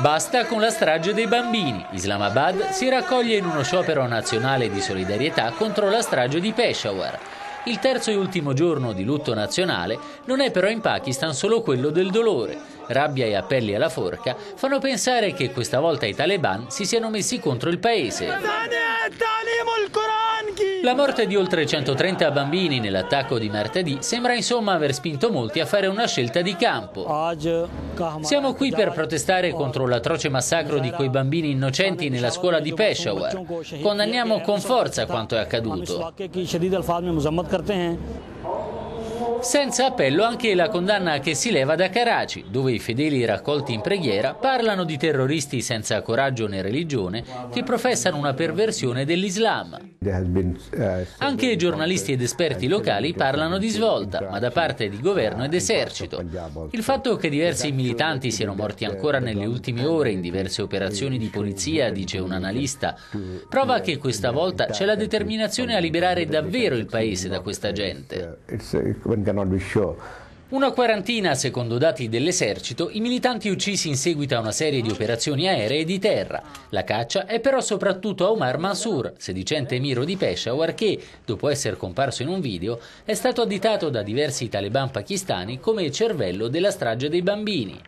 Basta con la strage dei bambini. Islamabad si raccoglie in uno sciopero nazionale di solidarietà contro la strage di Peshawar. Il terzo e ultimo giorno di lutto nazionale non è però in Pakistan solo quello del dolore. Rabbia e appelli alla forca fanno pensare che questa volta i taliban si siano messi contro il paese. La morte di oltre 130 bambini nell'attacco di martedì sembra insomma aver spinto molti a fare una scelta di campo. Siamo qui per protestare contro l'atroce massacro di quei bambini innocenti nella scuola di Peshawar. Condanniamo con forza quanto è accaduto. Senza appello anche la condanna che si leva da Karachi, dove i fedeli raccolti in preghiera parlano di terroristi senza coraggio né religione che professano una perversione dell'Islam. Anche giornalisti ed esperti locali parlano di svolta, ma da parte di governo ed esercito. Il fatto che diversi militanti siano morti ancora nelle ultime ore in diverse operazioni di polizia, dice un analista, prova che questa volta c'è la determinazione a liberare davvero il paese da questa gente. Una quarantina, secondo dati dell'esercito, i militanti uccisi in seguito a una serie di operazioni aeree e di terra. La caccia è però soprattutto a Omar Mansur, sedicente emiro di Peshawar che, dopo essere comparso in un video, è stato additato da diversi taliban pakistani come cervello della strage dei bambini.